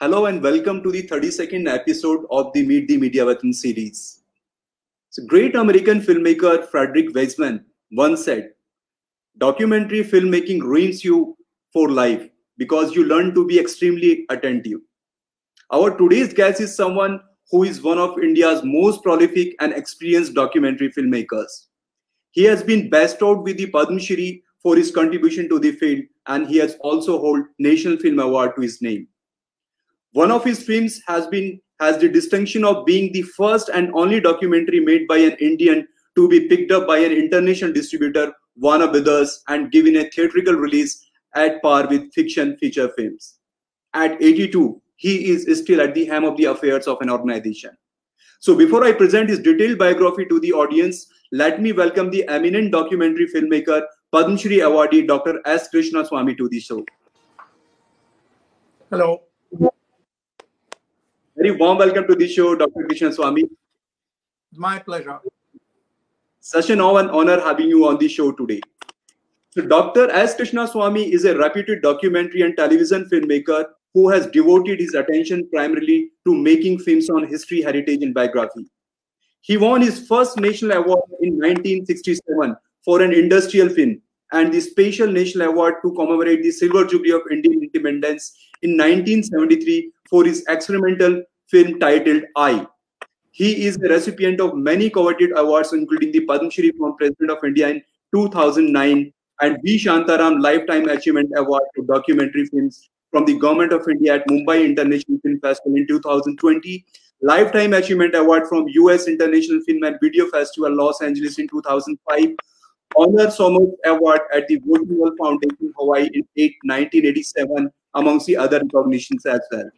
Hello and welcome to the 32nd episode of the Meet the Mediavatan series. So, great American filmmaker Frederick Wiseman once said, documentary filmmaking ruins you for life because you learn to be extremely attentive. Our today's guest is someone who is one of India's most prolific and experienced documentary filmmakers. He has been bestowed with the Padma Shri for his contribution to the field, and he has also held National Film Award to his name. One of his films has the distinction of being the first and only documentary made by an Indian to be picked up by an international distributor, Warner Brothers, and given a theatrical release at par with fiction feature films. At 82, he is still at the helm of the affairs of an organization. So before I present his detailed biography to the audience, let me welcome the eminent documentary filmmaker, Padma Shri awardee, Dr. S. Krishnaswamy to the show. Hello. Very warm welcome to the show, Dr. Krishnaswamy. My pleasure. Such an honor having you on the show today. So Dr. S. Krishnaswamy is a reputed documentary and television filmmaker who has devoted his attention primarily to making films on history, heritage, and biography. He won his first national award in 1967 for an industrial film and the Special National Award to commemorate the Silver Jubilee of Indian Independence in 1973 for his experimental film titled I. He is a recipient of many coveted awards, including the Padma Shri from President of India in 2009 and the Shanta Ram Lifetime Achievement Award to documentary films from the Government of India at Mumbai International Film Festival in 2020, Lifetime Achievement Award from US International Film and Video Festival Los Angeles in 2005, Honor Somers Award at the World Foundation Hawaii in 1987, amongst the other recognitions as well.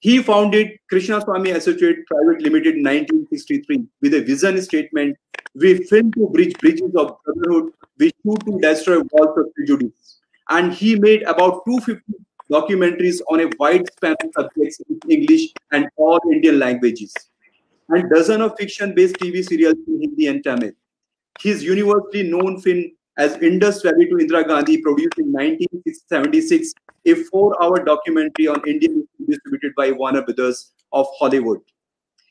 He founded Krishnaswamy Associates Private Limited in 1963 with a vision statement: we film to bridge bridges of brotherhood, we shoot to destroy walls of prejudice. And he made about 250 documentaries on a wide span of subjects in English and all Indian languages, and dozens of fiction-based TV serials in Hindi and Tamil. His universally known film as Indus Valley to Indira Gandhi, produced in 1976, a 4-hour documentary on Indian history distributed by Warner Brothers of Hollywood.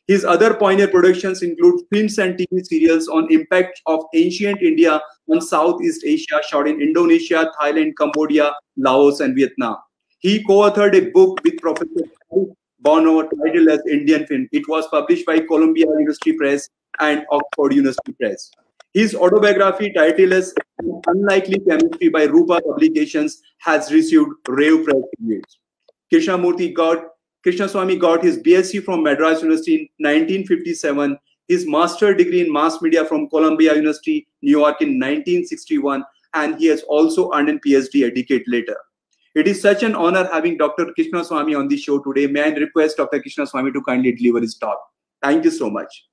His other pioneer productions include films and TV serials on impact of ancient India on Southeast Asia, shot in Indonesia, Thailand, Cambodia, Laos, and Vietnam. He co-authored a book with Professor Bono titled as Indian Film. It was published by Columbia University Press and Oxford University Press. His autobiography titled as Unlikely Chemistry by Rupa Publications has received rave press reviews. Krishnaswamy got his BSc from Madras University in 1957, his master's degree in mass media from Columbia University, New York in 1961, and he has also earned a PhD a decade later. It is such an honor having Dr. Krishnaswamy on the show today. May I request Dr. Krishnaswamy to kindly deliver his talk. Thank you so much.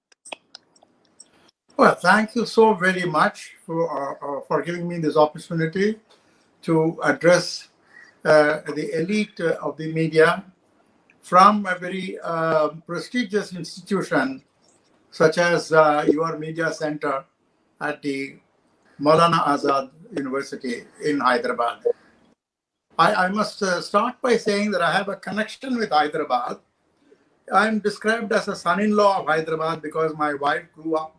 Well, thank you so very much for giving me this opportunity to address the elite of the media from a very prestigious institution such as your media center at the Maulana Azad University in Hyderabad. I must start by saying that I have a connection with Hyderabad. I am described as a son-in-law of Hyderabad because my wife grew up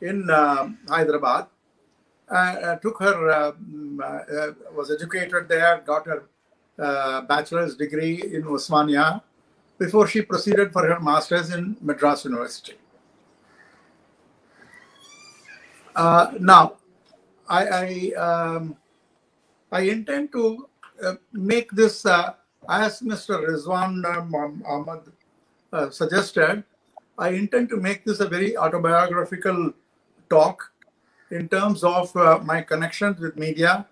in Hyderabad, took her, was educated there, got her bachelor's degree in Osmania before she proceeded for her master's in Madras University. Now, I intend to make this, as Mr. Rizwan Ahmad suggested, I intend to make this a very autobiographical talk in terms of my connections with media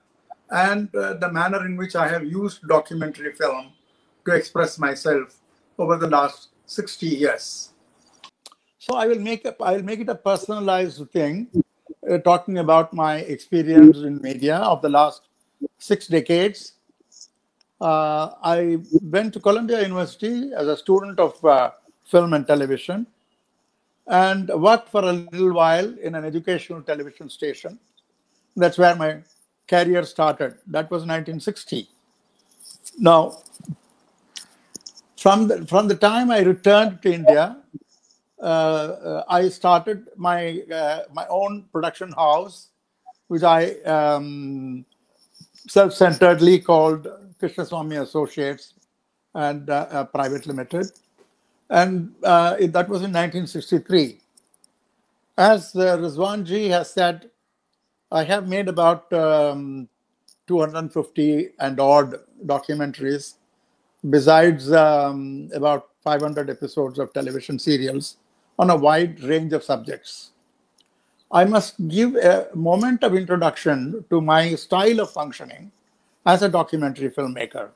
and the manner in which I have used documentary film to express myself over the last 60 years. So I will make it a personalized thing, talking about my experience in media of the last 6 decades. I went to Columbia University as a student of film and television, and worked for a little while in an educational television station. That's where my career started. That was 1960. Now, From the time I returned to India, I started my my own production house, which I self-centeredly called Krishnaswamy Associates and Private Limited, and that was in 1963. As Rizwanji has said, I have made about 250 and odd documentaries, besides about 500 episodes of television serials on a wide range of subjects. I must give a moment of introduction to my style of functioning as a documentary filmmaker.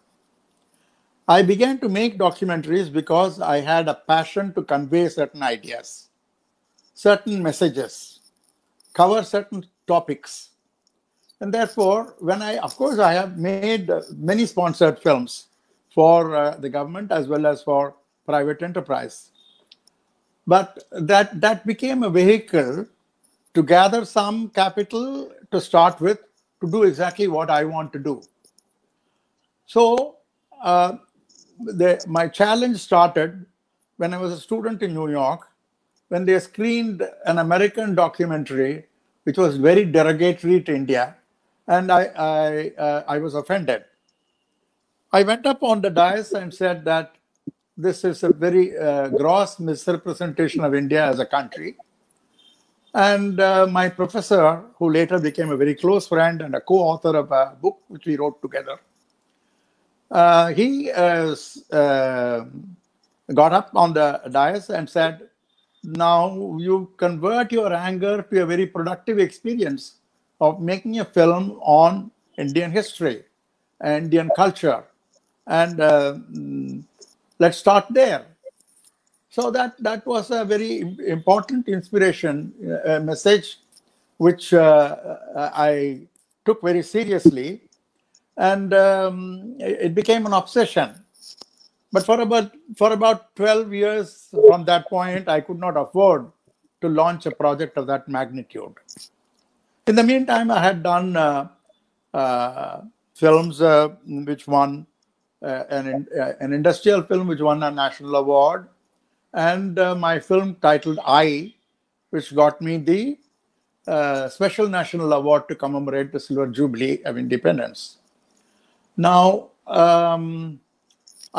I began to make documentaries because I had a passion to convey certain ideas, certain messages, cover certain topics. And therefore, when I, of course, I have made many sponsored films for the government as well as for private enterprise. But that became a vehicle to gather some capital to start with, to do exactly what I want to do. So my challenge started when I was a student in New York, when they screened an American documentary which was very derogatory to India, and I was offended. I went up on the dais and said that this is a very gross misrepresentation of India as a country. And my professor, who later became a very close friend and a co-author of a book which we wrote together, he got up on the dais and said, now you convert your anger to a very productive experience of making a film on Indian history, Indian culture, and let's start there. So that was a very important inspiration, a message which I took very seriously, and it became an obsession. But for about 12 years from that point, I could not afford to launch a project of that magnitude. In the meantime, I had done films which won an industrial film which won a national award, and my film titled I, which got me the special national award to commemorate the Silver Jubilee of Independence. Now, I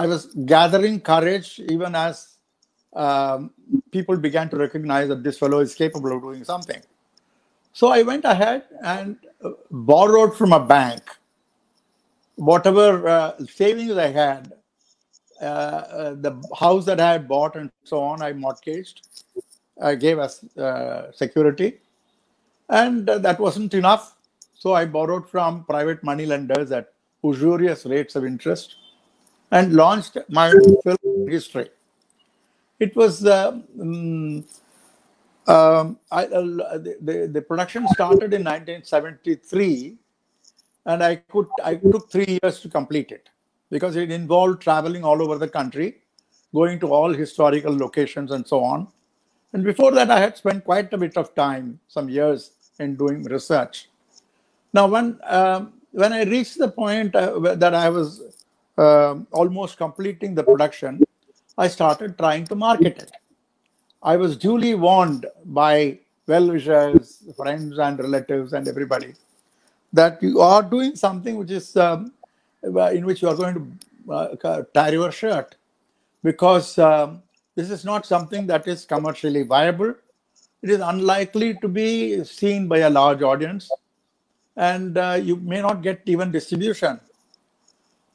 was gathering courage even as people began to recognize that this fellow is capable of doing something. So I went ahead and borrowed from a bank whatever savings I had, the house that I had bought and so on, I mortgaged, I gave as security, and that wasn't enough. So I borrowed from private money lenders at usurious rates of interest and launched my film history. It was the production started in 1973. And I took 3 years to complete it, because it involved traveling all over the country, going to all historical locations and so on. And before that, I had spent quite a bit of time, some years, in doing research. Now, when I reached the point that I was almost completing the production, I started trying to market it. I was duly warned by well-wishers, friends and relatives and everybody, that you are doing something which is in which you are going to tear your shirt, because this is not something that is commercially viable. It is unlikely to be seen by a large audience, and you may not get even distribution.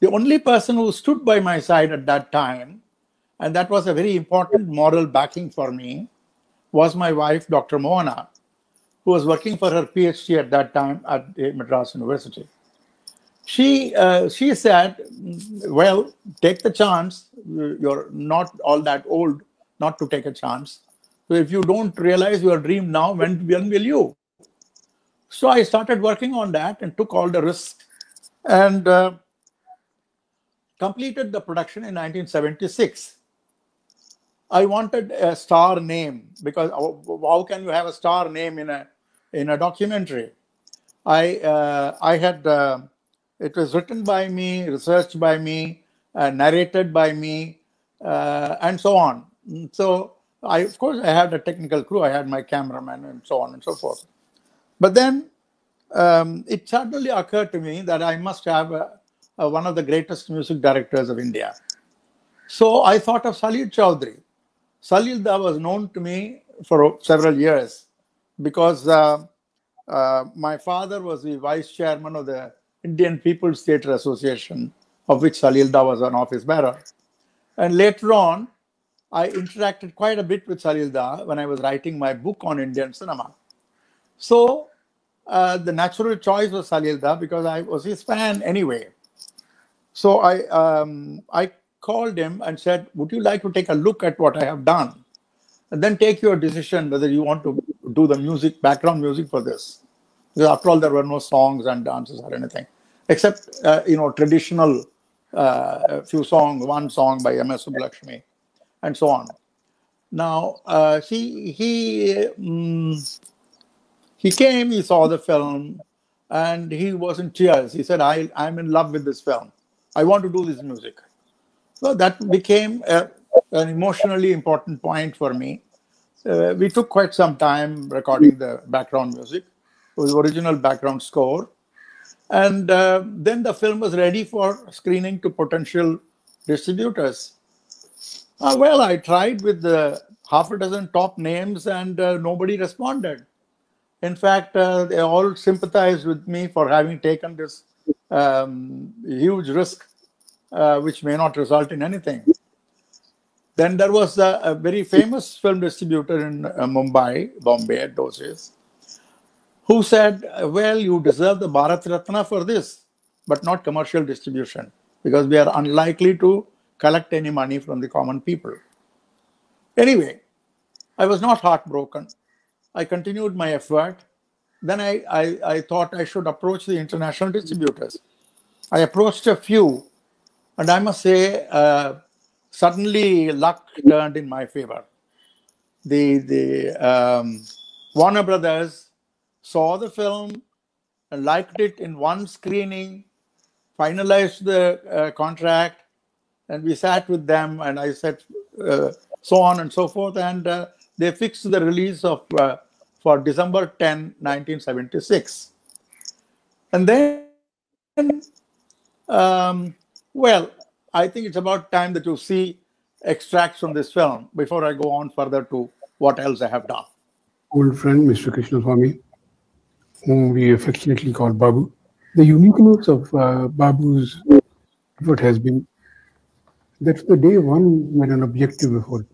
The only person who stood by my side at that time, and that was a very important moral backing for me, was my wife, Dr. Mohana, who was working for her PhD at that time at Madras University. She said, well, take the chance. You're not all that old not to take a chance. So if you don't realize your dream now, when will you? So I started working on that and took all the risks, and completed the production in 1976. I wanted a star name, because how can you have a star name in a documentary? It was written by me, researched by me, narrated by me, and so on. So I, of course, I had a technical crew. I had my cameraman and so on and so forth. But then it suddenly occurred to me that I must have one of the greatest music directors of India. So I thought of Salil Chowdhury. Salil Da was known to me for several years because my father was the vice chairman of the Indian People's Theatre Association, of which Salil Da was an office bearer. And later on, I interacted quite a bit with Salil Da when I was writing my book on Indian cinema. So the natural choice was Salil Da because I was his fan anyway. So I called him and said, would you like to take a look at what I have done? And then take your decision whether you want to do the music, background music for this. Because after all, there were no songs and dances or anything, except, you know, traditional few songs, one song by M.S. Subbulakshmi, and so on. Now, he came, he saw the film, and he was in tears. He said, I'm in love with this film. I want to do this music. So that became an emotionally important point for me. We took quite some time recording the background music, the original background score. And then the film was ready for screening to potential distributors. Well, I tried with half a dozen top names and nobody responded. In fact, they all sympathized with me for having taken this huge risk, which may not result in anything. Then there was a very famous film distributor in Mumbai, Bombay at those days, who said, well, you deserve the Bharat Ratna for this, but not commercial distribution, because we are unlikely to collect any money from the common people. Anyway, I was not heartbroken. I continued my effort. Then I thought I should approach the international distributors. I approached a few, and I must say, suddenly luck turned in my favor. The Warner Brothers saw the film and liked it in one screening, finalized the contract, and we sat with them, and I said so on and so forth, and they fixed the release of for December 10, 1976. And then, well, I think it's about time that you see extracts from this film before I go on further to what else I have done. Old friend, Mr. Krishnaswamy, whom we affectionately call Babu. The uniqueness of Babu's effort has been that the day one made an objective effort.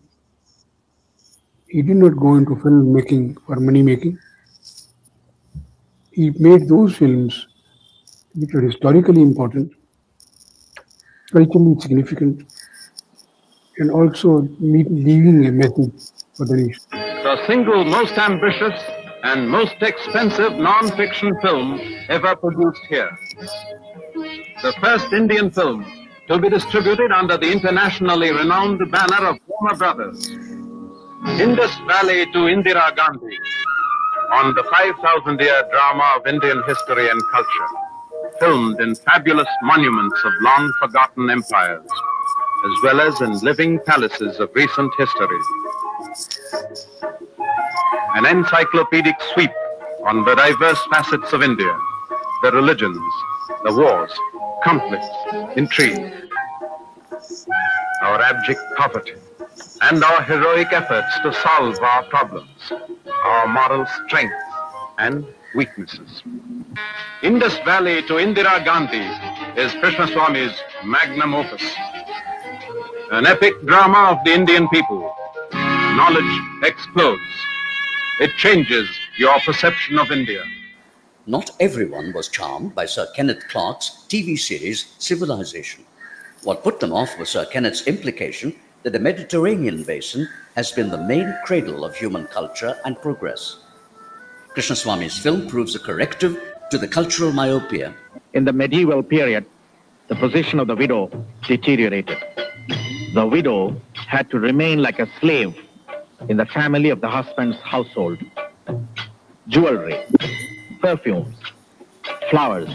He did not go into film making for money making. He made those films which are historically important, culturally significant, and also leaving a message for the nation. The single most ambitious and most expensive non-fiction film ever produced here. The first Indian film to be distributed under the internationally renowned banner of Warner Brothers. Indus Valley to Indira Gandhi, on the 5,000-year drama of Indian history and culture, filmed in fabulous monuments of long-forgotten empires, as well as in living palaces of recent history. An encyclopedic sweep on the diverse facets of India, the religions, the wars, conflicts, intrigue, our abject poverty, and our heroic efforts to solve our problems, our moral strengths and weaknesses. Indus Valley to Indira Gandhi is Krishnaswamy's magnum opus, an epic drama of the Indian people. Knowledge explodes. It changes your perception of India. Not everyone was charmed by Sir Kenneth Clarke's TV series Civilization. What put them off was Sir Kenneth's implication that the Mediterranean basin has been the main cradle of human culture and progress. Krishnaswamy's film proves a corrective to the cultural myopia. In the medieval period, the position of the widow deteriorated. The widow had to remain like a slave in the family of the husband's household. Jewelry, perfumes, flowers,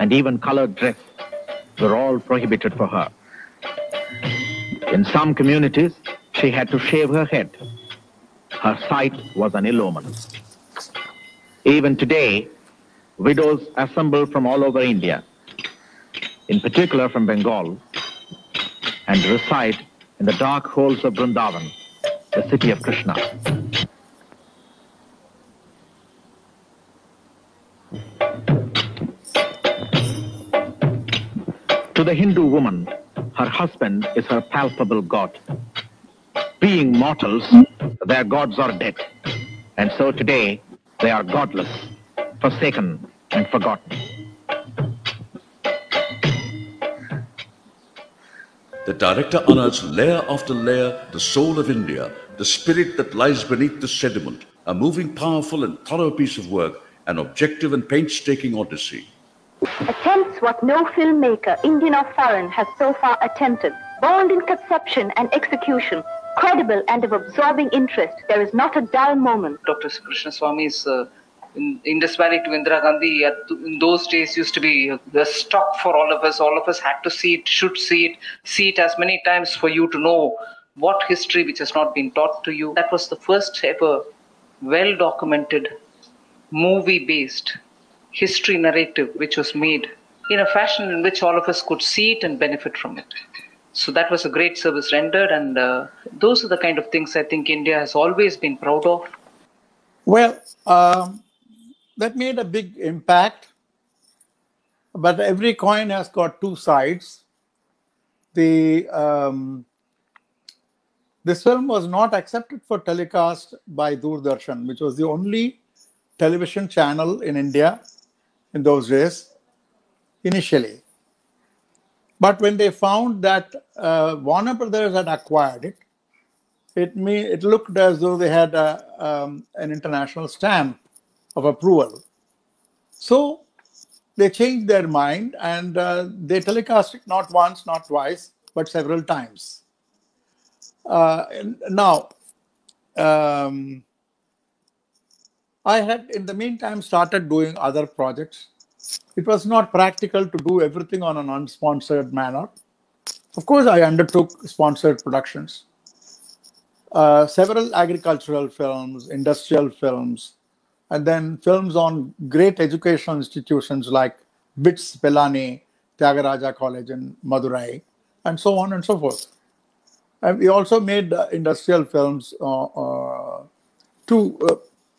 and even colored dress were all prohibited for her. In some communities, she had to shave her head. Her sight was an allurement. Even today, widows assemble from all over India, in particular from Bengal, and recite in the dark halls of Vrindavan, the city of Krishna. To the Hindu woman, her husband is her palpable god. Being mortals, their gods are dead, and so today they are godless, forsaken and forgotten. The director honors layer after layer the soul of India, the spirit that lies beneath the sediment, a moving, powerful and thorough piece of work, an objective and painstaking odyssey. Attempts what no filmmaker, Indian or foreign, has so far attempted. Bold in conception and execution, credible and of absorbing interest, there is not a dull moment. Dr. Krishnaswamy's in Indus Valley to Indira Gandhi, in those days used to be the stock for all of us. All of us had to see it, should see it as many times for you to know what history which has not been taught to you. That was the first ever well-documented, movie-based history narrative which was made in a fashion in which all of us could see it and benefit from it. So that was a great service rendered, and those are the kind of things I think India has always been proud of. Well, that made a big impact, but every coin has got two sides. This film was not accepted for telecast by Doordarshan, which was the only television channel in India in those days, initially. But when they found that Warner Brothers had acquired it, it looked as though they had an international stamp of approval. So they changed their mind, and they telecast it not once, not twice, but several times. I had, in the meantime, started doing other projects. It was not practical to do everything on an unsponsored manner. Of course, I undertook sponsored productions. Several agricultural films, industrial films, and then films on great educational institutions like BITS, Pelani, Tyagaraja College in Madurai, and so on and so forth. And we also made industrial films to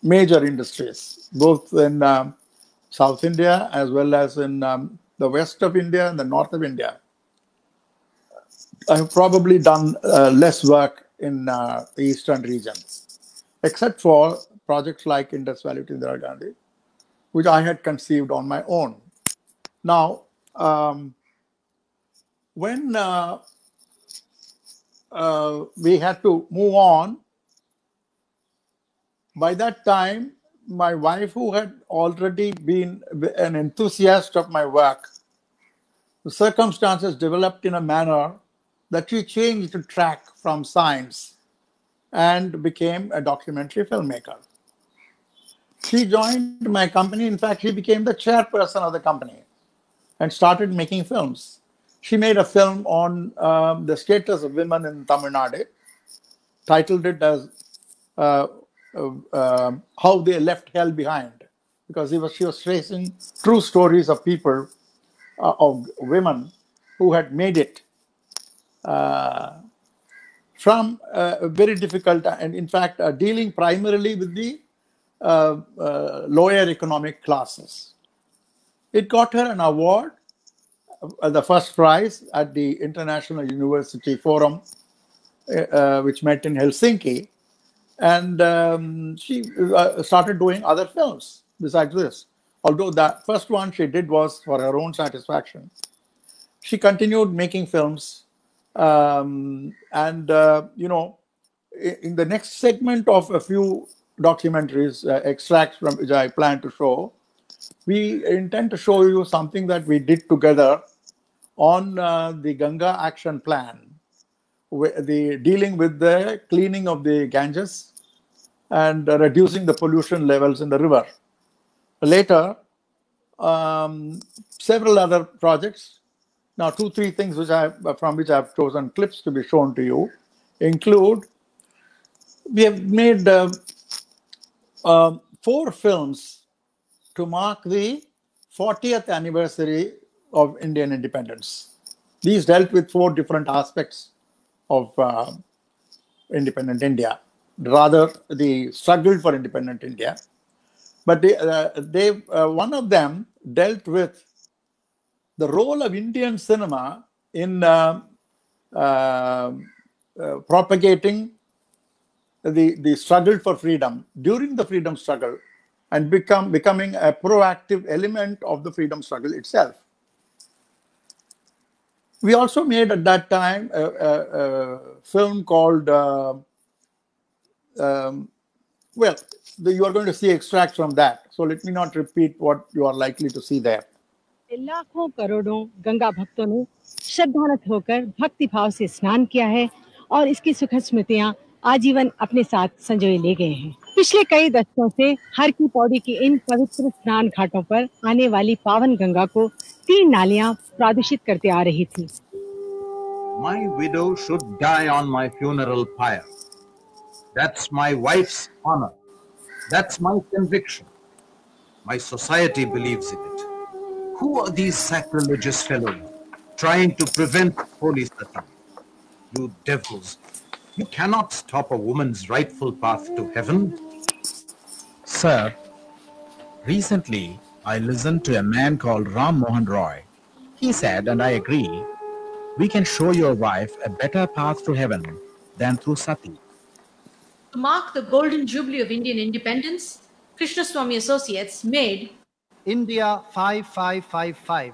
major industries, both in South India as well as in the west of India and the north of India. I have probably done less work in the eastern regions, except for projects like Indus Valley to Indira Gandhi, which I had conceived on my own. Now, when we had to move on, by that time, my wife, who had already been an enthusiast of my work, the circumstances developed in a manner that she changed the track from science and became a documentary filmmaker. She joined my company. In fact, she became the chairperson of the company and started making films. She made a film on the status of women in Tamil Nadu, titled it as How They Left Hell Behind, because she was tracing true stories of people, of women who had made it from a very difficult, and in fact dealing primarily with the lower economic classes. It got her an award, the first prize at the International University Forum, which met in Helsinki. And she started doing other films besides this. Although the first one she did was for her own satisfaction. She continued making films. You know, in the next segment of a few documentaries, extracts from which I plan to show, we intend to show you something that we did together on the Ganga Action Plan, the dealing with the cleaning of the Ganges and reducing the pollution levels in the river. Later, several other projects, Now, two, three things which from which I've chosen clips to be shown to you include, we have made four films to mark the 40th anniversary of Indian independence. These dealt with four different aspects of independent India, rather the struggle for independent India. But one of them dealt with the role of Indian cinema in propagating the struggle for freedom during the freedom struggle, and becoming a proactive element of the freedom struggle itself. We also made at that time a film called, you are going to see extracts from that. So let me not repeat what you are likely to see there. लाखों करोड़ों गंगा भक्तों ने श्रद्धानत होकर भक्ति भाव से स्नान किया है और इसकी सुखद स्मृतियां आजीवन अपने साथ संजोए ले गए हैं। पिछले कई दशकों से हर की पौड़ी की इन पवित्र स्नान घाटों पर आने वाली पावन गंगा को तीन नालियां प्रदूषित करते आ रही थी। My widow should die on my funeral pyre. That's my wife's honor. That's my conviction. My society believes in it. Who are these sacrilegious fellows trying to prevent holy satsang? You devils, you cannot stop a woman's rightful path to heaven. Sir, recently I listened to a man called Ram Mohan Roy. He said, and I agree, we can show your wife a better path to heaven than through sati. To mark the golden jubilee of Indian independence, Krishnaswamy Associates made India 5555.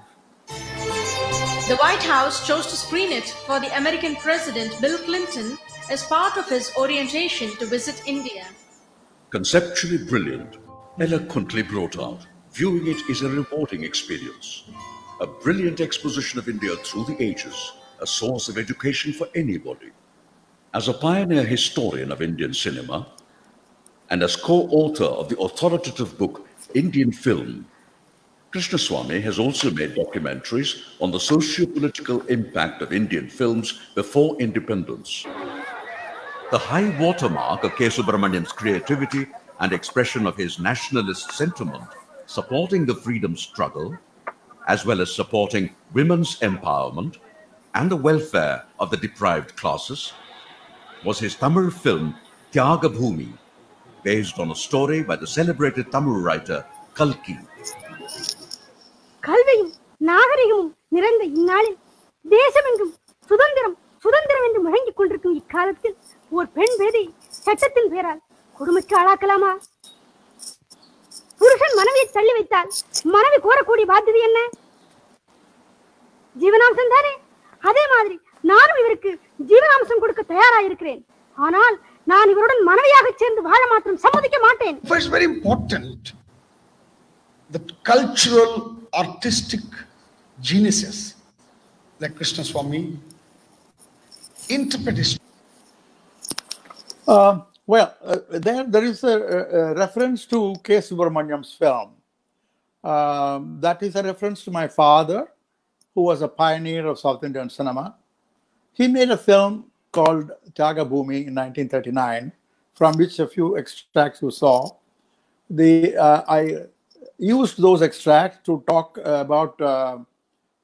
The White House chose to screen it for the American President Bill Clinton as part of his orientation to visit India. Conceptually brilliant, eloquently brought out, viewing it is a rewarding experience. A brilliant exposition of India through the ages, a source of education for anybody. As a pioneer historian of Indian cinema and as co-author of the authoritative book Indian Film, Krishnaswamy has also made documentaries on the socio-political impact of Indian films before independence. The high watermark of K. Subramaniam's creativity and expression of his nationalist sentiment, supporting the freedom struggle, as well as supporting women's empowerment and the welfare of the deprived classes, was his Tamil film Thyagabhoomi, based on a story by the celebrated Tamil writer Kalki. It's very important that cultural, artistic geniuses like Krishnaswamy interpret history. There is a reference to K. Subramaniam's film. That is a reference to my father, who was a pioneer of South Indian cinema. He made a film called Thyagabhoomi in 1939, from which a few extracts you saw. I used those extracts to talk about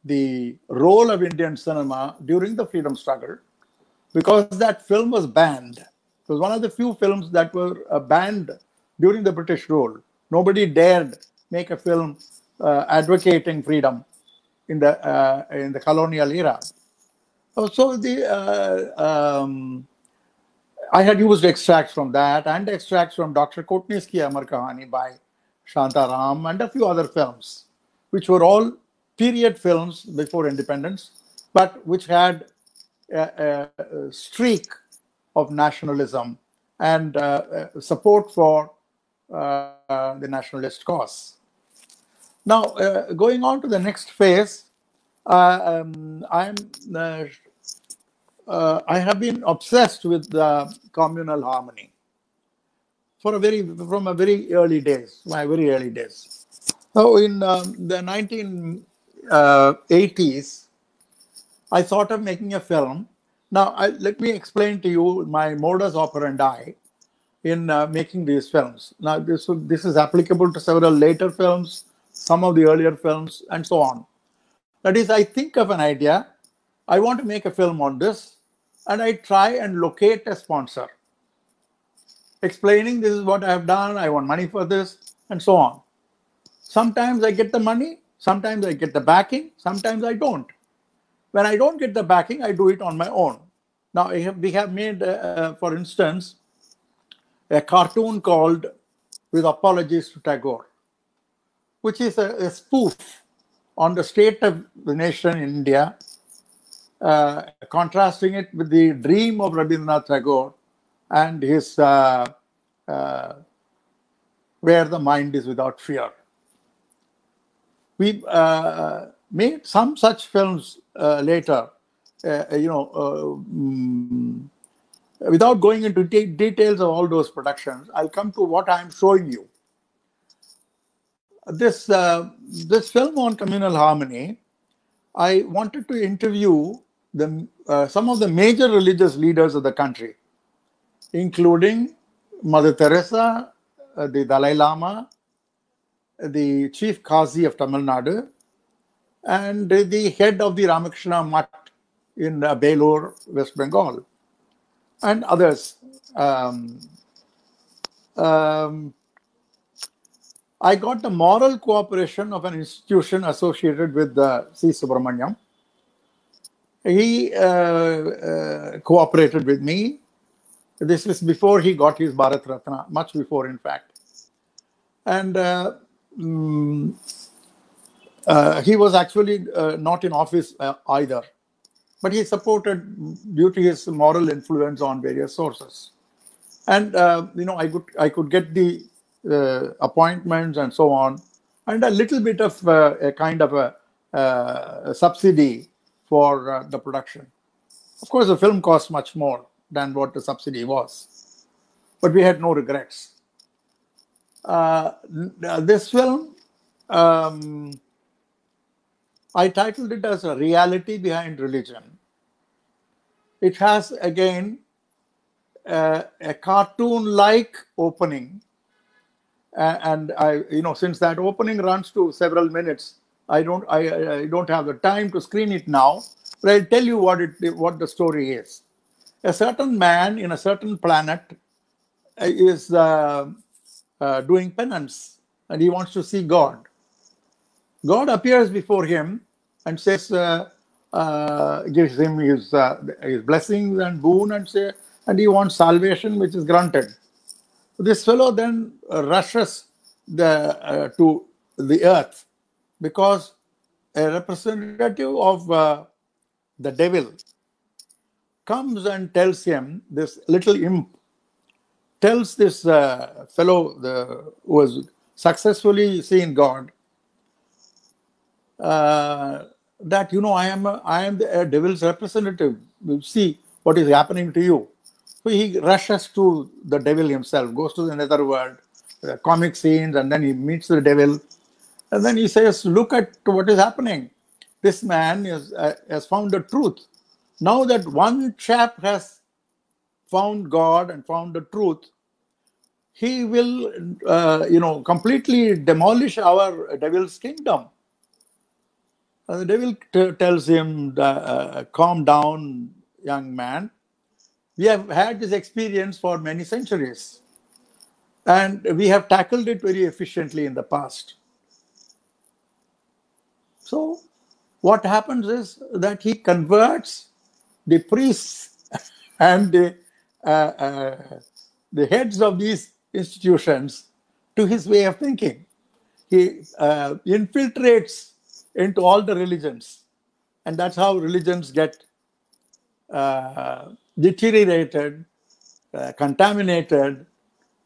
the role of Indian cinema during the freedom struggle, because that film was banned. It was one of the few films that were banned during the British rule. Nobody dared make a film advocating freedom in the colonial era. So I had used extracts from that and extracts from Dr. Kotnis ki Amar Kahani by Shanta Ram and a few other films, which were all period films before independence, but which had a streak of nationalism and support for the nationalist cause. Now, going on to the next phase, I have been obsessed with communal harmony from a very early days, my very early days. So in the 1980s, I thought of making a film. Now, let me explain to you my modus operandi in making these films. Now, this is applicable to several later films, some of the earlier films, and so on. That is, I think of an idea, I want to make a film on this, and I try and locate a sponsor, explaining this is what I have done, I want money for this, and so on. Sometimes I get the money, sometimes I get the backing, sometimes I don't. When I don't get the backing, I do it on my own. Now, we have made, for instance, a cartoon called With Apologies to Tagore, which is a spoof on the state of the nation in India, contrasting it with the dream of Rabindranath Tagore and his Where the Mind is Without Fear. We made some such films later, without going into details of all those productions. I'll come to what I'm showing you. This film on communal harmony, I wanted to interview some of the major religious leaders of the country, including Mother Teresa, the Dalai Lama, the chief Qazi of Tamil Nadu, and the head of the Ramakrishna Mutt in Belore, West Bengal, and others. I got the moral cooperation of an institution associated with C. Subramaniam. He cooperated with me. This is before he got his Bharat Ratna, much before, in fact. And he was actually not in office either, but he supported due to his moral influence on various sources. And I could get the appointments and so on, and a little bit of a kind of a subsidy for the production. Of course, the film cost much more than what the subsidy was, but we had no regrets. This film, I titled it as A Reality Behind Religion. It has, again, a cartoon-like opening. And since that opening runs to several minutes, I don't have the time to screen it now, but I'll tell you what the story is. A certain man in a certain planet is doing penance, and he wants to see God. God appears before him and says, gives him his blessings and boon, and he wants salvation, which is granted. This fellow then rushes to the earth because a representative of the devil comes and tells him, this little imp tells this fellow who has successfully seen God, that, I am a devil's representative. You see what is happening to you. So he rushes to the devil himself, goes to the netherworld, comic scenes, and then he meets the devil. And then he says, look at what is happening. This man has found the truth. Now that one chap has found God and found the truth, he will, completely demolish our devil's kingdom. And the devil tells him, calm down, young man. We have had this experience for many centuries, and we have tackled it very efficiently in the past. So what happens is that he converts the priests and the heads of these institutions to his way of thinking. He infiltrates into all the religions, and that's how religions get deteriorated, contaminated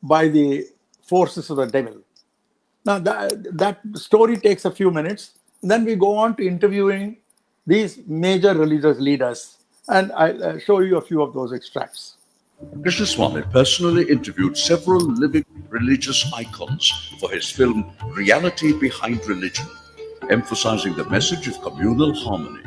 by the forces of the devil. Now, that story takes a few minutes. Then we go on to interviewing these major religious leaders. And I'll show you a few of those extracts. Krishnaswamy personally interviewed several living religious icons for his film Reality Behind Religion, emphasizing the message of communal harmony.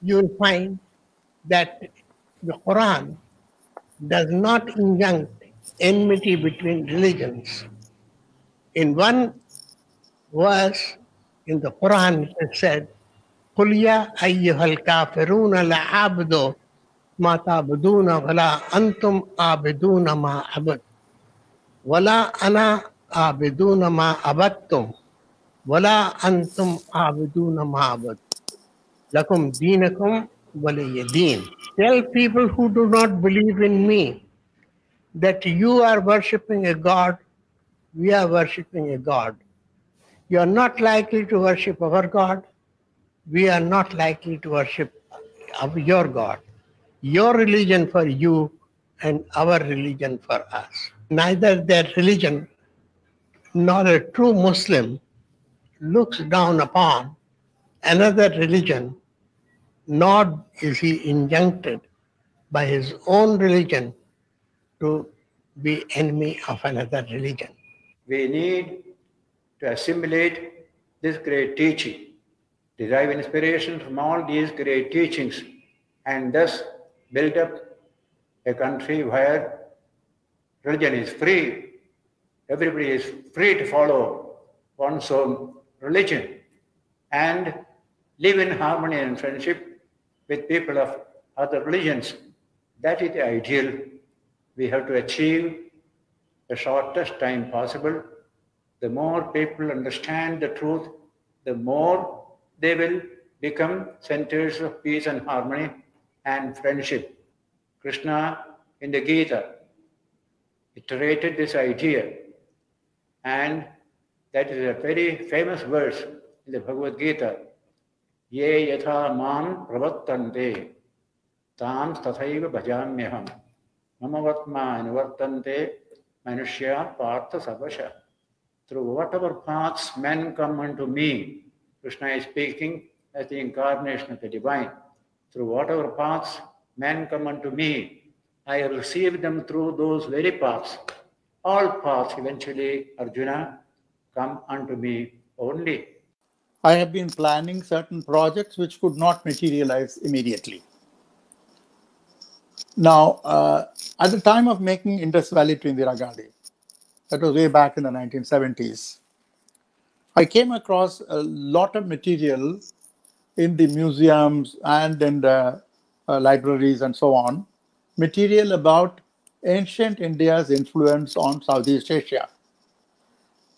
You will find that the Quran does not injunct enmity between religions. In one verse in the Quran, it said, قُلْ يَا أَيُّهَا الْكَافِرُونَ لَعَابِدُوا مَا تَعْبُدُونَ وَلَا أَنْتُمْ عَابِدُونَ مَا عَبَدْتُمْ وَلَا أَنَا عَابِدُونَ مَا عَبَدْتُمْ وَلَا أَنْتُمْ عَابِدُونَ مَا عَبَدْتُمْ لَكُمْ دِينَكُمْ وَلِيَ دِينِ. Tell people who do not believe in me that you are worshipping a god, we are worshipping a god. You are not likely to worship our god, we are not likely to worship your god. Your religion for you and our religion for us. Neither their religion nor a true Muslim looks down upon another religion, nor is he injuncted by his own religion to be enemy of another religion. We need to assimilate this great teaching, derive inspiration from all these great teachings, and thus build up a country where religion is free, everybody is free to follow one's own religion, and live in harmony and friendship with people of other religions. That is the ideal we have to achieve the shortest time possible. The more people understand the truth, the more they will become centers of peace and harmony and friendship. Krishna in the Gita iterated this idea, and that is a very famous verse in the Bhagavad Gita. Ye yatha mam pravartante tam tathaiva bhajamyaham mamavatma anuvartante manushya partha sarvasha. Through whatever paths men come unto me, Krishna is speaking as the incarnation of the divine. Through whatever paths men come unto me, I have received them through those very paths. All paths eventually, Arjuna, come unto me only. I have been planning certain projects which could not materialize immediately. Now, at the time of making Indus Valley to Indira Gandhi, that was way back in the 1970s, I came across a lot of material in the museums and in the libraries and so on, material about ancient India's influence on Southeast Asia.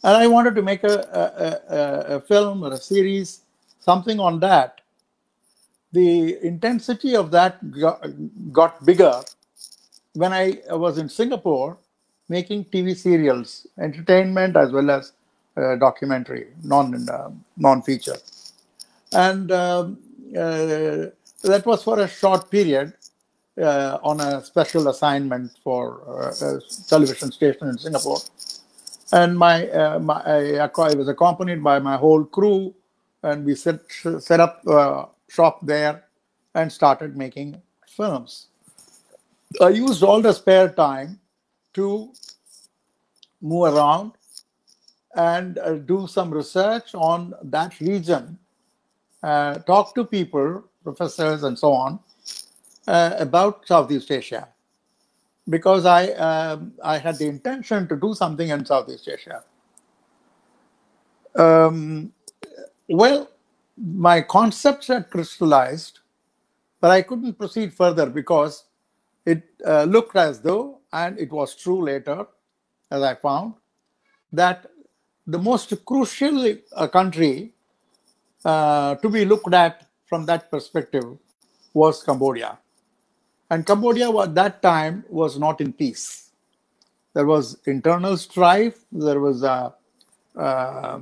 And I wanted to make a film or a series, something on that. The intensity of that got bigger when I was in Singapore making TV serials, entertainment as well as documentary, non-feature. And that was for a short period on a special assignment for a television station in Singapore. And I was accompanied by my whole crew, and we set up shop there and started making films. I used all the spare time to move around and do some research on that region, talk to people, professors and so on, about Southeast Asia, because I had the intention to do something in Southeast Asia. Well, my concepts had crystallized, but I couldn't proceed further because it looked as though, and it was true later, as I found, that the most crucial country to be looked at from that perspective was Cambodia. And Cambodia at that time was not in peace. There was internal strife, there was a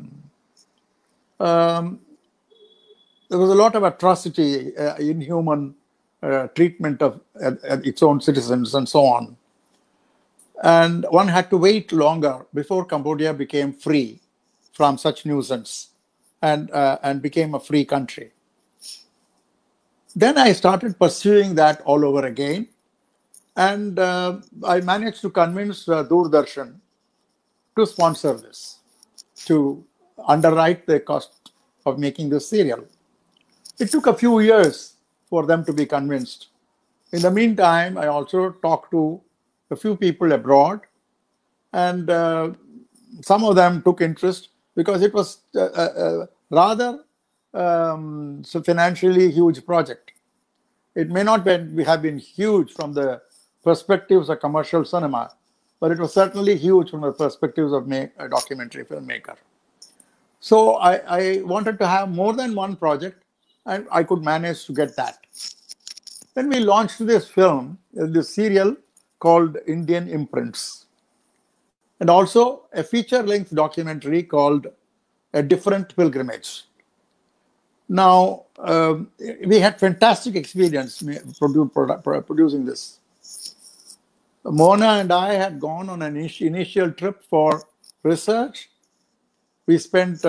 lot of atrocity, inhuman treatment of its own citizens and so on. And one had to wait longer before Cambodia became free from such nuisance and became a free country. Then I started pursuing that all over again, And I managed to convince Doordarshan to sponsor this, to underwrite the cost of making this serial. It took a few years for them to be convinced. In the meantime, I also talked to a few people abroad, and some of them took interest because it was rather financially huge project. It may not have been huge from the perspectives of commercial cinema, but it was certainly huge from the perspectives of a documentary filmmaker. So I wanted to have more than one project, and I could manage to get that. Then we launched this film, this serial called Indian Imprints, and also a feature-length documentary called A Different Pilgrimage. Now, we had fantastic experience producing this. Mohana and I had gone on an initial trip for research. We spent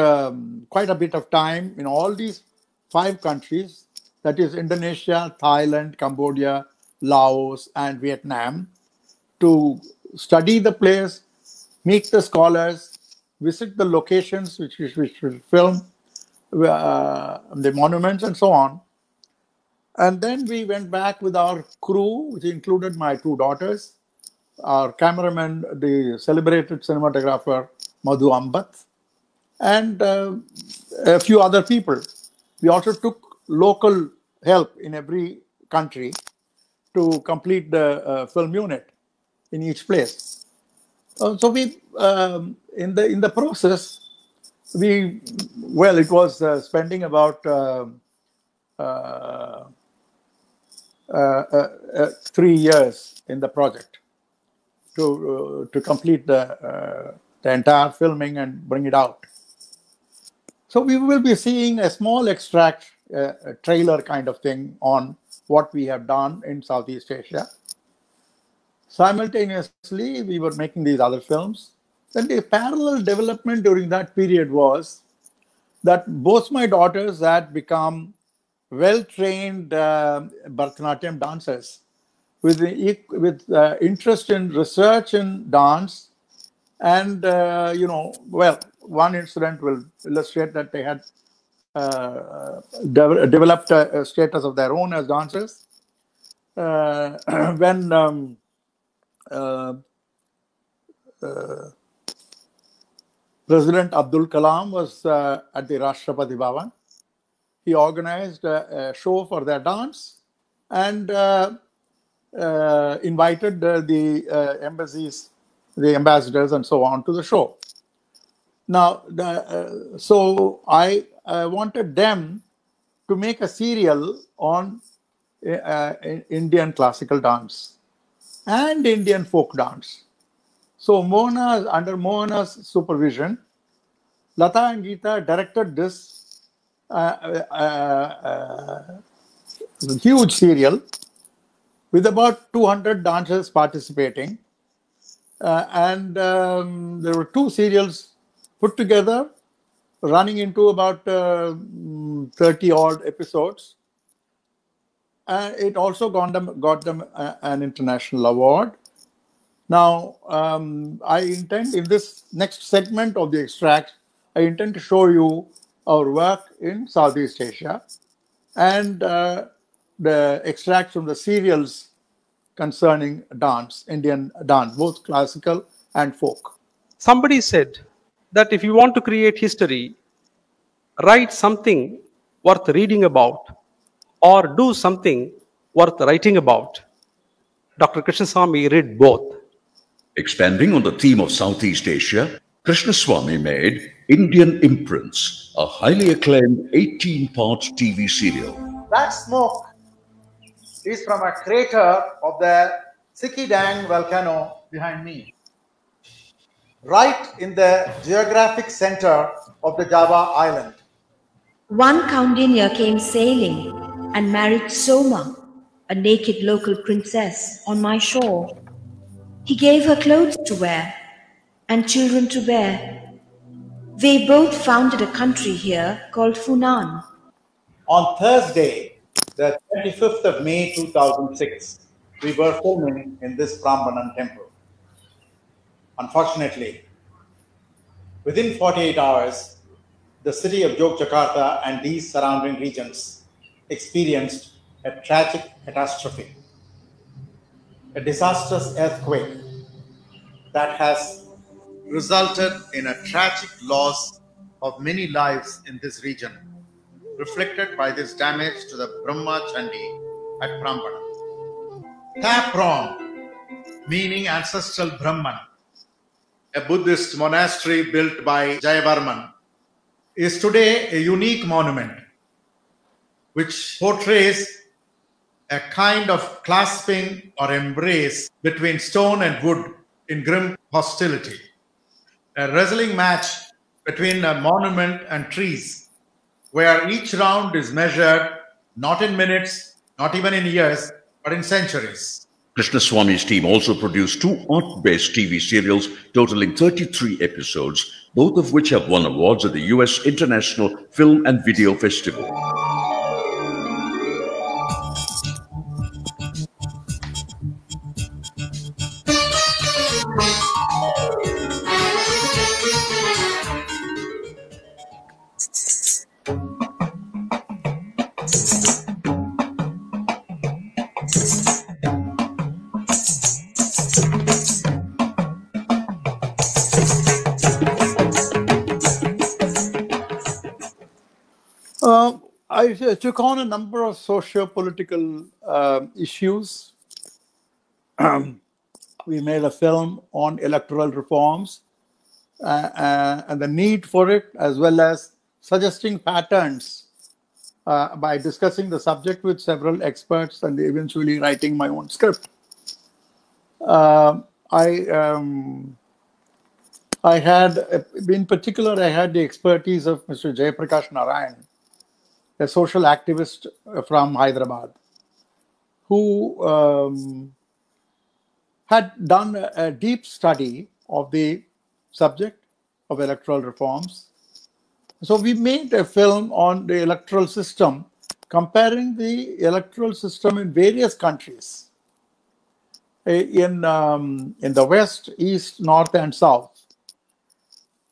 quite a bit of time in all these 5 countries, that is Indonesia, Thailand, Cambodia, Laos, and Vietnam, to study the place, meet the scholars, visit the locations which we film, the monuments, and so on. And then we went back with our crew, which included my 2 daughters, our cameraman, the celebrated cinematographer Madhu Ambat, and a few other people. We also took local help in every country to complete the film unit in each place. So we, in the process, we, well, it was spending about 3 years in the project to complete the entire filming and bring it out. So we will be seeing a small extract, a trailer kind of thing on what we have done in Southeast Asia. Simultaneously, we were making these other films. Then the parallel development during that period was that both my daughters had become well-trained Bharatanatyam dancers with interest in research in dance. And, you know, well, one incident will illustrate that they had developed a status of their own as dancers. When President Abdul Kalam was at the Rashtrapati Bhavan, he organized a show for their dance and invited the embassies, the ambassadors, and so on to the show. Now, so I wanted them to make a serial on Indian classical dance and Indian folk dance. So Mohana, under Mohana's supervision, Lata and Gita directed this huge serial with about 200 dancers participating. There were 2 serials put together, running into about 30-odd episodes. It also got them an international award. Now, I intend, in this next segment of the extract, I intend to show you our work in Southeast Asia and the extracts from the serials concerning dance, Indian dance, both classical and folk. Somebody said that if you want to create history, write something worth reading about or do something worth writing about. Dr. Krishnaswamy read both. Expanding on the theme of Southeast Asia, Krishnaswamy made Indian Imprints, a highly acclaimed 18-part TV serial. That smoke is from a crater of the Sikidang volcano behind me, right in the geographic center of the Java island. One Kaundinya came sailing and married Soma, a naked local princess, on my shore. He gave her clothes to wear and children to bear. They both founded a country here called Funan. On Thursday, the 25th of May 2006, we were filming in this Prambanan temple. Unfortunately, within 48 hours, the city of Yogyakarta and these surrounding regions experienced a tragic catastrophe, a disastrous earthquake that has resulted in a tragic loss of many lives in this region, reflected by this damage to the Brahma Chandi at Prambanan. Thapron, meaning ancestral Brahman, a Buddhist monastery built by Jayavarman, is today a unique monument which portrays a kind of clasping or embrace between stone and wood in grim hostility, a wrestling match between a monument and trees, where each round is measured not in minutes, not even in years, but in centuries. Krishnaswamy's team also produced two art-based TV serials totaling 33 episodes, both of which have won awards at the US International Film and Video Festival. I took on a number of socio-political issues. We made a film on electoral reforms and the need for it, as well as suggesting patterns by discussing the subject with several experts and eventually writing my own script. In particular, I had the expertise of Mr. Jayaprakash Narayan, a social activist from Hyderabad, who had done a deep study of the subject of electoral reforms. So we made a film on the electoral system, comparing the electoral system in various countries, in the West, East, North, and South,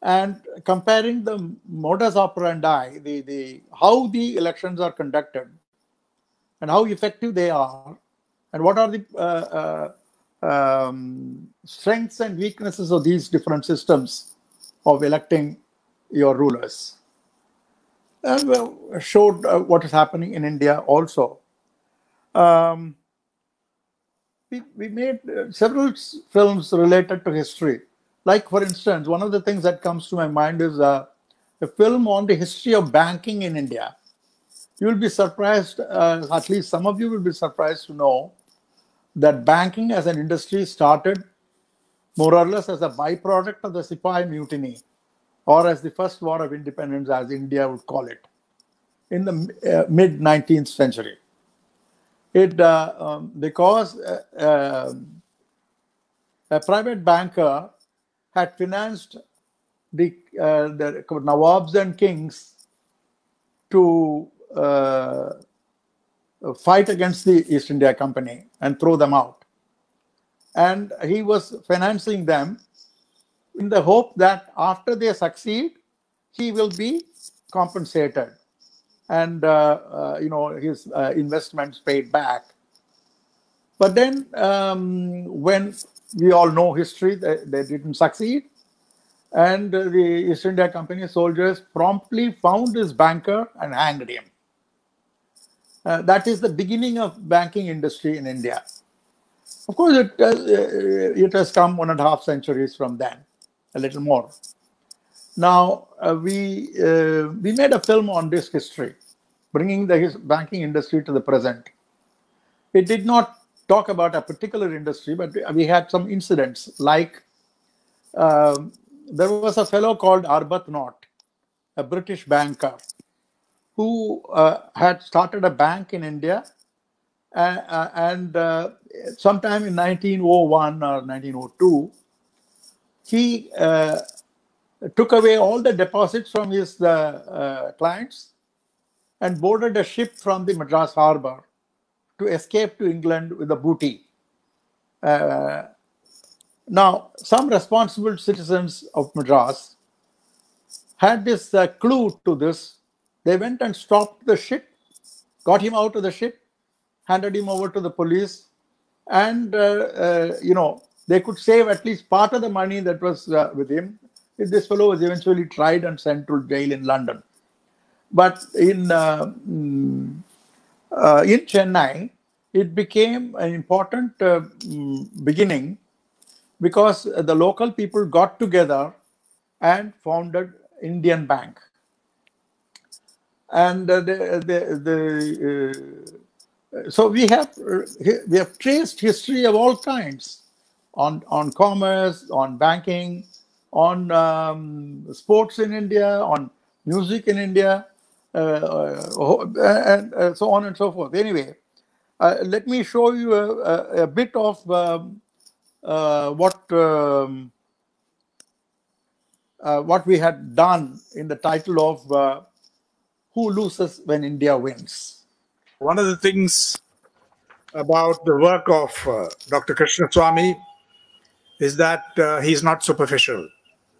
and comparing the modus operandi, how the elections are conducted and how effective they are, and what are the strengths and weaknesses of these different systems of electing your rulers. And well, showed what is happening in India also. We made several films related to history. Like, for instance, one of the things that comes to my mind is a film on the history of banking in India. You will be surprised, at least some of you will be surprised to know, that banking as an industry started more or less as a byproduct of the Sipahi Mutiny, or as the First War of Independence, as India would call it, in the mid-19th century. Because a private banker had financed the Nawabs and kings to fight against the East India Company and throw them out. And he was financing them in the hope that after they succeed, he will be compensated and his investments paid back. But then when we all know history, they didn't succeed. And the East India Company soldiers promptly found this banker and hanged him. That is the beginning of banking industry in India. Of course, it has come 1.5 centuries from then, a little more. Now, we made a film on this history, bringing the banking industry to the present. It did not talk about a particular industry, but we had some incidents, like there was a fellow called Arbuthnot, a British banker, who had started a bank in India, and sometime in 1901 or 1902, he took away all the deposits from his clients and boarded a ship from the Madras harbor to escape to England with the booty. Now, some responsible citizens of Madras had this clue to this. They went and stopped the ship, got him out of the ship, handed him over to the police, and you know, they could save at least part of the money that was with him. This fellow was eventually tried and sent to jail in London. But in Chennai, it became an important beginning, because the local people got together and founded Indian Bank. And so we have traced history of all kinds on commerce, on banking, on sports in India, on music in India, and so on and so forth. Anyway, let me show you a bit of what we had done in the title of Who Loses When India Wins. One of the things about the work of Dr. Krishnaswamy is that he's not superficial.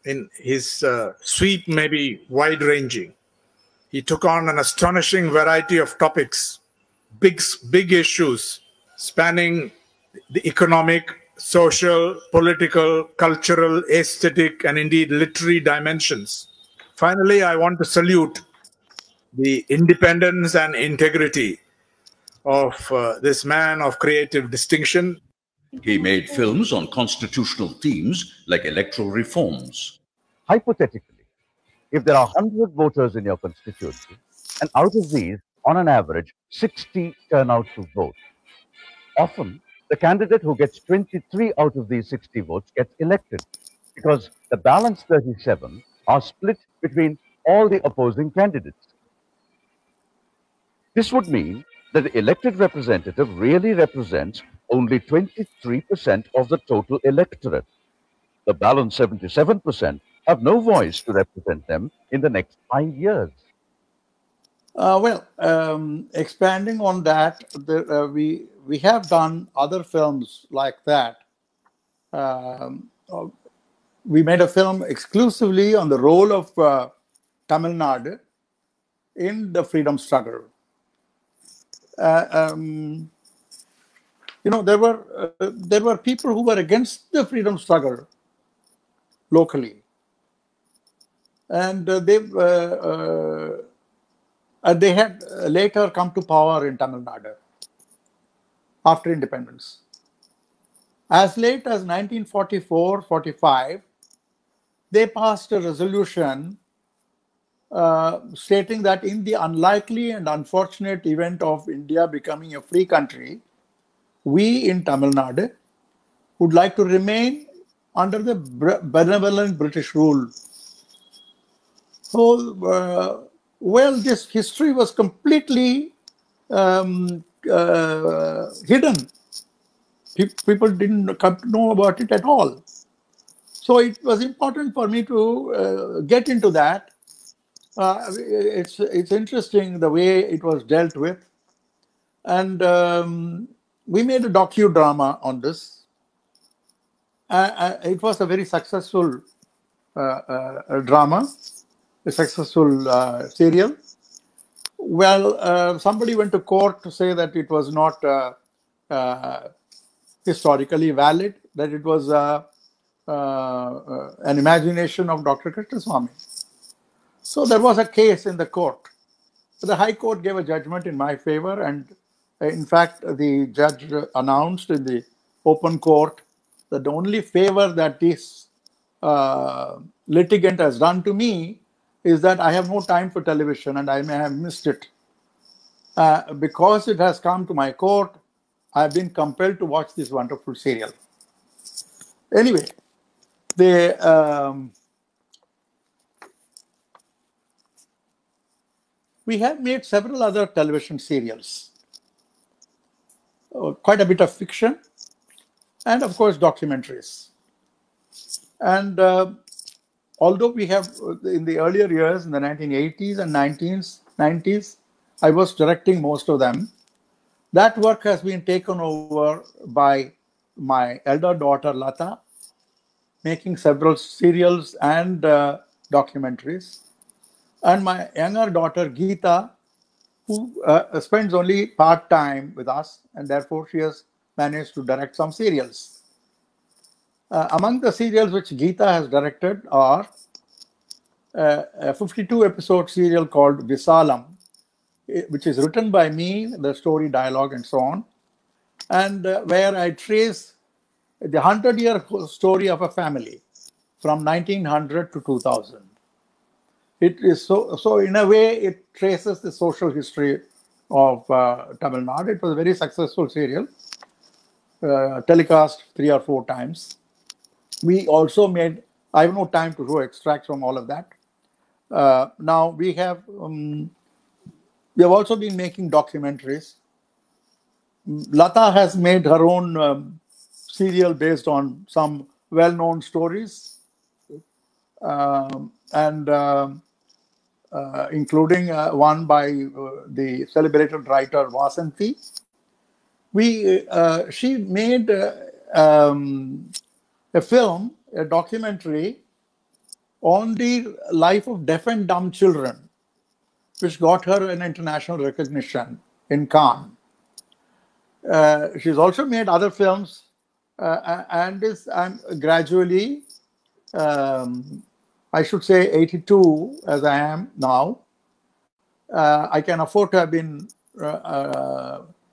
In his suite may be wide-ranging. He took on an astonishing variety of topics, big issues spanning the economic, social, political, cultural, aesthetic, and indeed literary dimensions. Finally, I want to salute the independence and integrity of this man of creative distinction. He made films on constitutional themes like electoral reforms. Hypothetically, if there are 100 voters in your constituency, and out of these, on an average, 60 turn out to vote, often the candidate who gets 23 out of these 60 votes gets elected, because the balance 37 are split between all the opposing candidates. This would mean that the elected representative really represents only 23% of the total electorate. The balance 77% have no voice to represent them in the next 5 years. Expanding on that, we have done other films like that. We made a film exclusively on the role of Tamil Nadu in the freedom struggle. You know, there were people who were against the freedom struggle locally, and they had later come to power in Tamil Nadu after independence. As late as 1944-45, they passed a resolution stating that in the unlikely and unfortunate event of India becoming a free country, we in Tamil Nadu would like to remain under the benevolent British rule. So, well, this history was completely hidden. People didn't know about it at all. So it was important for me to get into that. It's interesting the way it was dealt with. And we made a docudrama on this. It was a very successful drama. A successful serial. Well, somebody went to court to say that it was not historically valid, that it was an imagination of Dr. Krishnaswamy. So there was a case in the court. The High Court gave a judgment in my favor, and in fact, the judge announced in the open court that the only favor that this litigant has done to me is that I have no time for television and I may have missed it. Because it has come to my court, I have been compelled to watch this wonderful serial. Anyway, we have made several other television serials. Quite a bit of fiction and, of course, documentaries. And although we have, in the earlier years, in the 1980s and 1990s, I was directing most of them. That work has been taken over by my elder daughter Lata, making several serials and documentaries, and my younger daughter Gita, who spends only part-time with us, and therefore she has managed to direct some serials. Among the serials which Gita has directed are a 52-episode serial called Visalam, which is written by me, the story, dialogue, and so on, and where I trace the 100-year story of a family from 1900 to 2000. It is so in a way, it traces the social history of Tamil Nadu. It was a very successful serial, telecast 3 or 4 times. We also made, I have no time to show extracts from all of that. Now we have also been making documentaries. Lata has made her own serial based on some well-known stories, including one by the celebrated writer Vasanthi. She made a film, a documentary on the life of deaf and dumb children, which got her an international recognition in Cannes. She's also made other films and is gradually, I should say 82 as I am now, I can afford to have been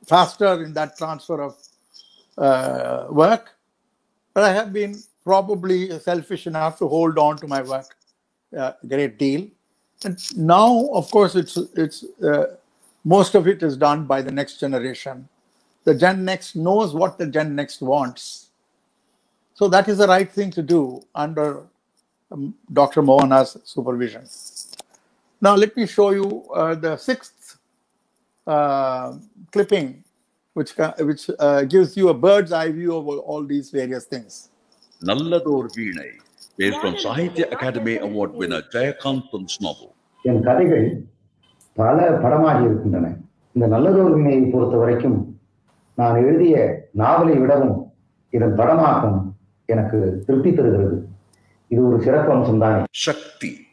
faster in that transfer of work, but I have been probably selfish enough to hold on to my work a great deal. And now, of course, it's most of it is done by the next generation. The Gen Next knows what the Gen Next wants. So that is the right thing to do under Dr. Mohana's supervision. Now let me show you the 6th clipping, which gives you a bird's eye view of all these various things. Nallathor Veenai, based on Sahitya Academy Award winner Jayakanthan's novel. Shakti,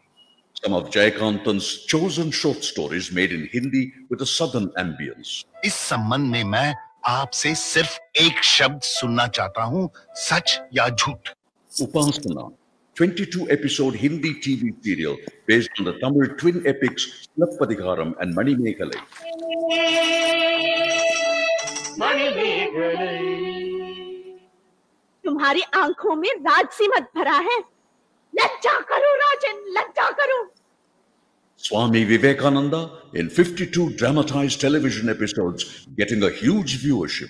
some of Jayakanthan's chosen short stories made in Hindi with a southern ambience. इस संबंध में मैं आपसे सिर्फ एक शब्द सुनना चाहता हूं, सच या झूठ. Upasana, 22-episode Hindi TV serial based on the Tamil twin epics Silappadikaram and Manimegalai. तुम्हारी आंखों में राजसी मत भरा है. लज्जा करो राजन, लज्जा करो. Swami Vivekananda in 52 dramatized television episodes getting a huge viewership.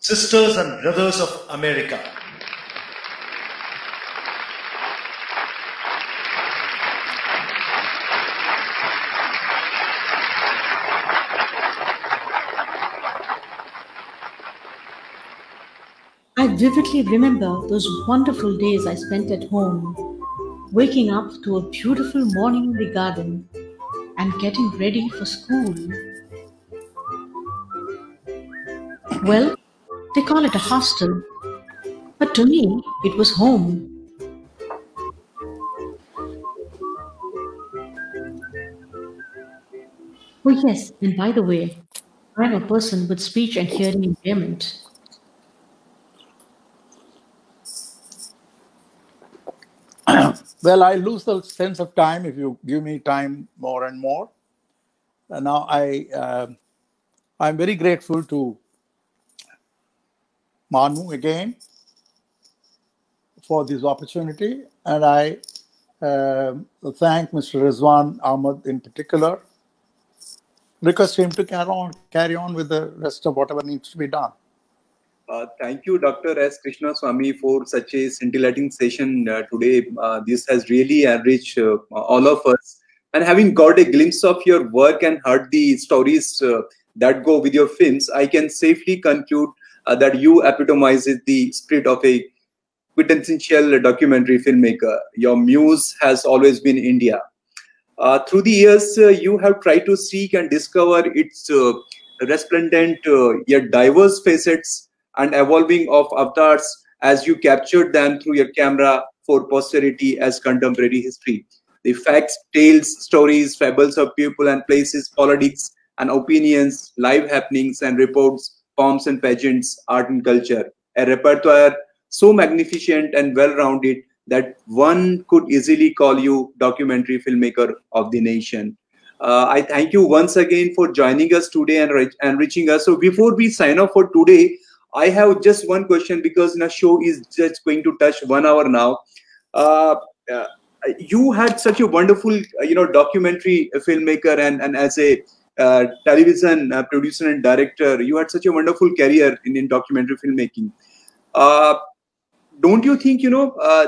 Sisters and Brothers of America. I vividly remember those wonderful days I spent at home, waking up to a beautiful morning in the garden and getting ready for school. Well, they call it a hostel, but to me, it was home. Oh yes, and by the way, I'm a person with speech and hearing impairment. Well, I lose the sense of time if you give me time more and more. And now I'm very grateful to Manu again for this opportunity, and I thank Mr. Rizwan Ahmad in particular. Request him to carry on with the rest of whatever needs to be done. Thank you, Dr. S. Krishnaswamy, for such a scintillating session today. This has really enriched all of us. And having got a glimpse of your work and heard the stories that go with your films, I can safely conclude that you epitomizes the spirit of a quintessential documentary filmmaker. Your muse has always been India. Through the years, you have tried to seek and discover its resplendent yet diverse facets and evolving of avatars as you captured them through your camera for posterity as contemporary history. The facts, tales, stories, fables of people and places, politics and opinions, live happenings and reports, pomps and pageants, art and culture. A repertoire so magnificent and well-rounded that one could easily call you documentary filmmaker of the nation. I thank you once again for joining us today and enriching us. So before we sign off for today, I have just one question, because the show is just going to touch 1 hour now. You had such a wonderful, documentary filmmaker and as a television producer and director, you had such a wonderful career in documentary filmmaking. Don't you think,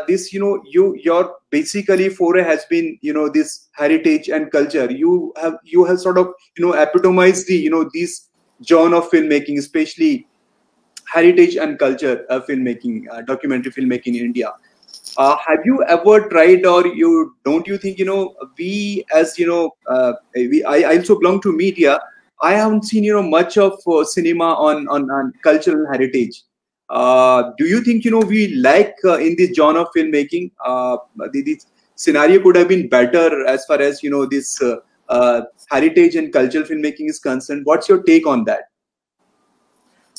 this, your basically foray has been, this heritage and culture. You have sort of, epitomized the, this genre of filmmaking, especially heritage and culture filmmaking, documentary filmmaking in India. Have you ever tried, or don't you think we as I also belong to media. I haven't seen much of cinema on cultural heritage. Do you think we lack in this genre of filmmaking? The scenario could have been better as far as this heritage and cultural filmmaking is concerned. What's your take on that?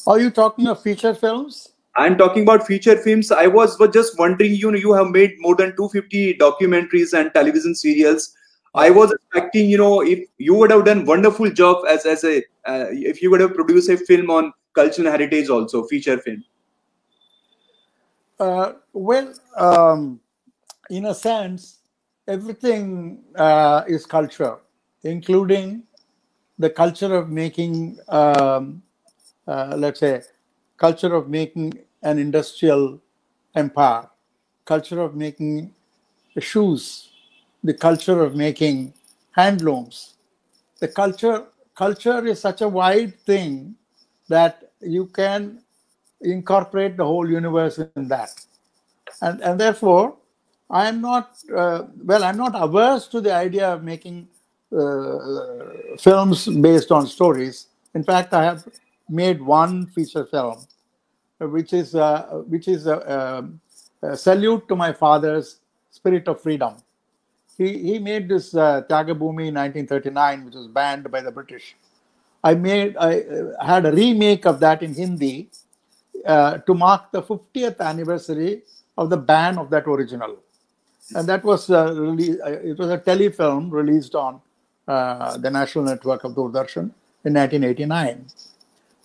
Are you talking of feature films? I'm talking about feature films. I was just wondering, you have made more than 250 documentaries and television serials. I was expecting, if you would have done wonderful job as if you would have produced a film on cultural heritage also, feature film. In a sense, everything is culture, including the culture of making, let's say, culture of making an industrial empire, culture of making shoes, the culture of making handlooms. The culture is such a wide thing that you can incorporate the whole universe in that. And therefore, I'm not, I'm not averse to the idea of making films based on stories. In fact, I have made one feature film, which is a salute to my father's spirit of freedom. He made this Thyagabhoomi in 1939, which was banned by the British. I had a remake of that in Hindi to mark the 50th anniversary of the ban of that original, and that was it was a telefilm released on the national network of Doordarshan in 1989.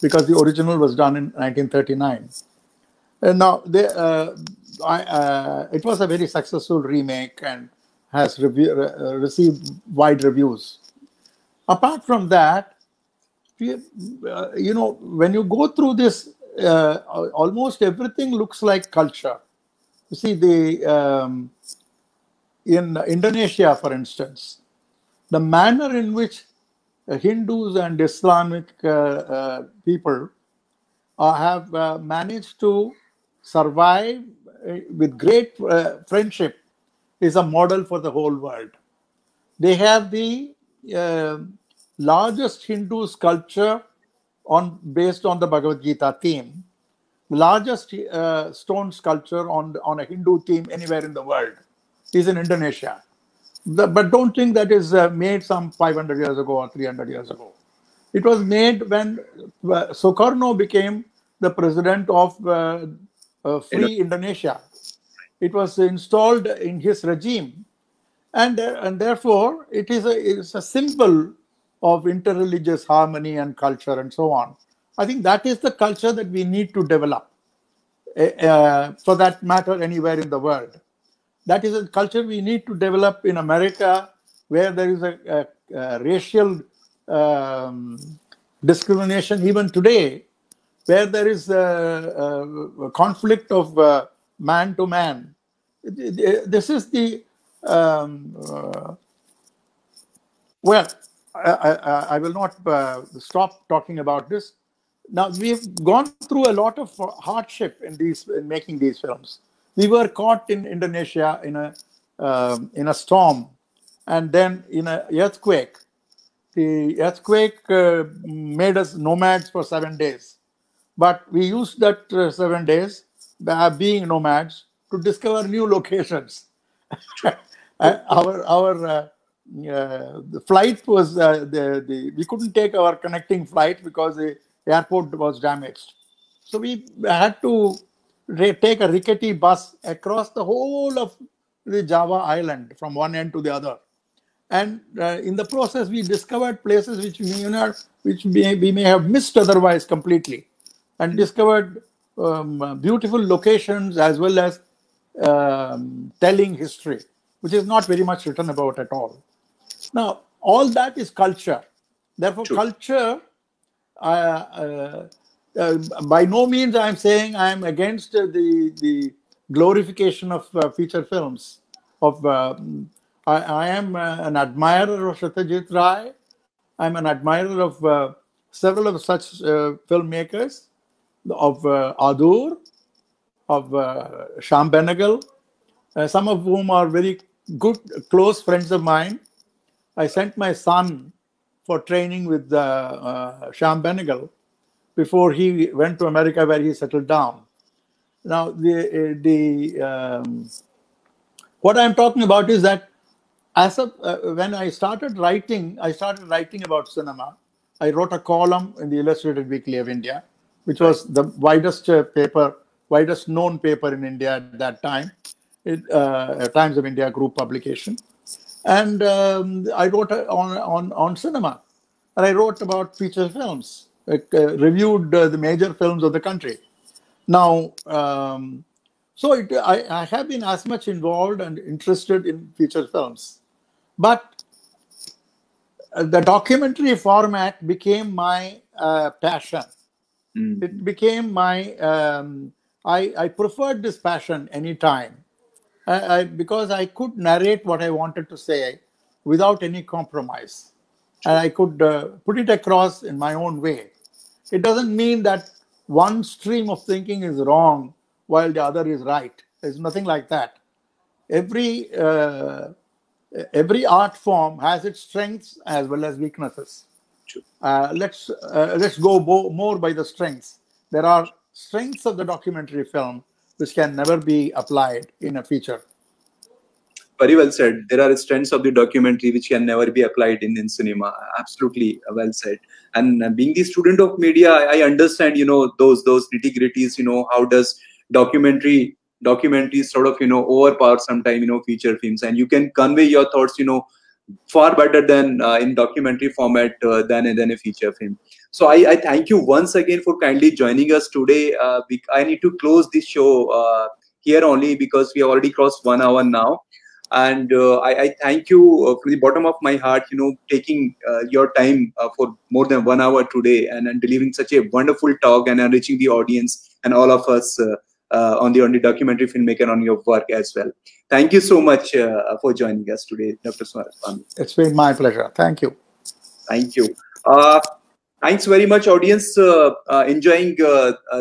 Because the original was done in 1939. And now, it was a very successful remake and has received wide reviews. Apart from that, when you go through this, almost everything looks like culture. You see, in Indonesia, for instance, the manner in which Hindus and Islamic people have managed to survive with great friendship is a model for the whole world. They have the largest Hindu sculpture based on the Bhagavad Gita theme, largest stone sculpture on a Hindu theme anywhere in the world is in Indonesia. But don't think that is made some 500 years ago or 300 years ago. It was made when Sukarno became the president of Free Indonesia. It was installed in his regime, and therefore it is a symbol of interreligious harmony and culture and so on. I think that is the culture that we need to develop, for that matter, anywhere in the world. That is a culture we need to develop in America, where there is a racial discrimination even today, where there is a conflict of man to man. This is the... I will not stop talking about this. Now, we've gone through a lot of hardship in making these films. We were caught in Indonesia in a storm, and then in an earthquake. The earthquake made us nomads for 7 days. But we used that 7 days, being nomads, to discover new locations. The flight was we couldn't take our connecting flight because the airport was damaged. So we had to take a rickety bus across the whole of the Java island from one end to the other. And in the process, we discovered places which we may have missed otherwise completely, and discovered beautiful locations as well as telling history, which is not very much written about at all. Now, all that is culture. Therefore, true. Culture, by no means I am saying I am against the glorification of feature films. Of I am an admirer of Satyajit Ray. I am an admirer of several of such filmmakers, of Adur, of Shyam Benegal, some of whom are very good, close friends of mine. I sent my son for training with Shyam Benegal before he went to America, where he settled down. Now, what I'm talking about is that when I started writing about cinema. I wrote a column in the Illustrated Weekly of India, which was the widest known paper in India at that time. Times of India group publication, and I wrote on cinema, and I wrote about feature films, reviewed the major films of the country. Now, so I have been as much involved and interested in feature films, but the documentary format became my passion. Mm. It became my I preferred this passion any time. Because I could narrate what I wanted to say without any compromise, and I could put it across in my own way. It doesn't mean that one stream of thinking is wrong while the other is right. There's nothing like that. Every art form has its strengths as well as weaknesses. Let's go more by the strengths. There are strengths of the documentary film which can never be applied in a feature. Very well said. There are strengths of the documentary which can never be applied in cinema. Absolutely well said. And being the student of media, I understand, you know, those nitty-gritties, you know, how does documentary sort of, you know, overpower sometimes, you know, feature films, and you can convey your thoughts, you know, far better than in documentary format than a feature film. So I thank you once again for kindly joining us today. I need to close this show here only because we have already crossed 1 hour now. And I thank you from the bottom of my heart, you know, taking your time for more than 1 hour today and delivering such a wonderful talk and enriching the audience and all of us on the documentary filmmaker, on your work as well. Thank you so much for joining us today, Dr. Krishnaswamy. It's been my pleasure. Thank you. Thank you. Thanks very much, audience, enjoying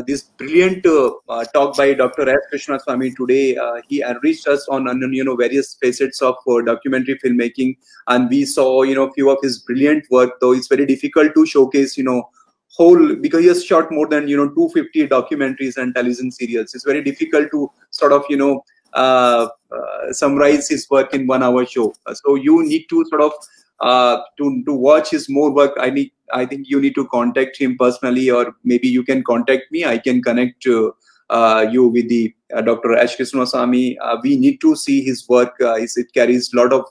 this brilliant talk by Dr. S. Krishnaswamy today. He enriched us on you know, various facets of documentary filmmaking, and we saw, you know, few of his brilliant work. Though it's very difficult to showcase, you know, whole, because he has shot more than, you know, 250 documentaries and television serials. It's very difficult to sort of, you know, summarize his work in 1 hour show. So you need to sort of to watch his more work. I think you need to contact him personally, or maybe you can contact me. I can connect you with the Dr. S. Krishnaswamy. We need to see his work. It carries lot of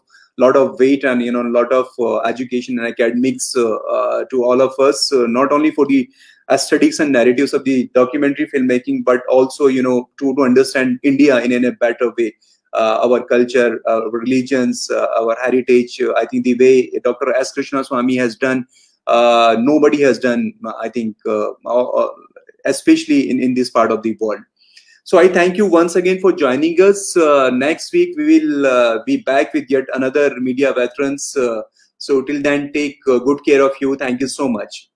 weight and, you know, lot of education and academics to all of us, not only for the aesthetics and narratives of the documentary filmmaking, but also, you know, to understand India in a better way, our culture, our religions, our heritage. I think the way Dr. S. Krishnaswamy has done, nobody has done, I think, especially in this part of the world. So I thank you once again for joining us. Next week, we will be back with yet another media veterans. So till then, take good care of you. Thank you so much.